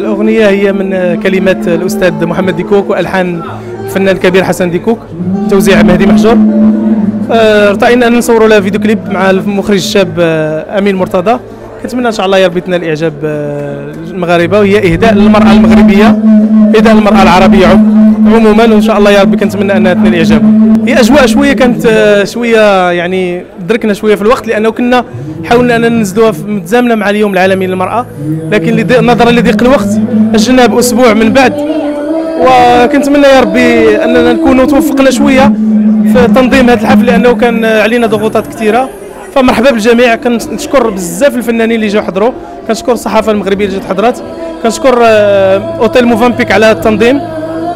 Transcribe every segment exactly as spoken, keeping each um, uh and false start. الأغنية هي من كلمات الأستاذ محمد ديكوك وألحان الفنان الكبير حسن ديكوك، توزيع مهدي محجور. ارتئينا أن نصوروا لها فيديو كليب مع المخرج الشاب أمين مرتضى. كنتمنى إن شاء الله يربطنا الإعجاب المغاربة، وهي إهداء للمرأة المغربية، إهداء للمرأة العربية عموما، وإن شاء الله يا ربي كنتمنى أنها تنال الإعجاب. هي أجواء شوية كانت شوية يعني دركنا شوية في الوقت، لأنه كنا حاولنا أن ننزلوها متزامنة مع اليوم العالمي للمرأة، لكن نظرا لضيق الوقت أجلناها بأسبوع من بعد. وكنتمنى يا ربي أننا نكونوا توفقنا شوية في تنظيم هذا الحفل، لأنه كان علينا ضغوطات كثيرة. فمرحبا بالجميع، كنشكر بزاف الفنانين اللي جاو حضروا، كنشكر الصحافه المغربيه اللي جات حضرات، كنشكر اوتيل موفامبيك على التنظيم،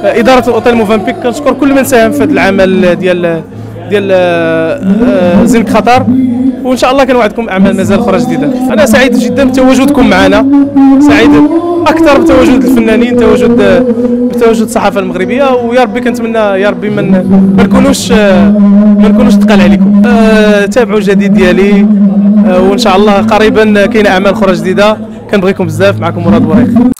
اداره اوتيل موفامبيك، كنشكر كل من ساهم في هذا العمل ديال ديال زينك خطار. وان شاء الله كنوعدكم اعمال مازال اخرى جديده. انا سعيد جدا بتواجدكم معنا، سعيد اكثر بتواجد الفنانين، تواجد بتواجد الصحافه المغربيه. ويا ربي كنتمنى يا ربي ما من... نكونوش ما نكونوش ثقال عليكم. أه... تابعوا الجديد ديالي، أه... وان شاء الله قريبا كاينه اعمال اخرى جديده. كنبغيكم بزاف، معكم مراد بوريقي.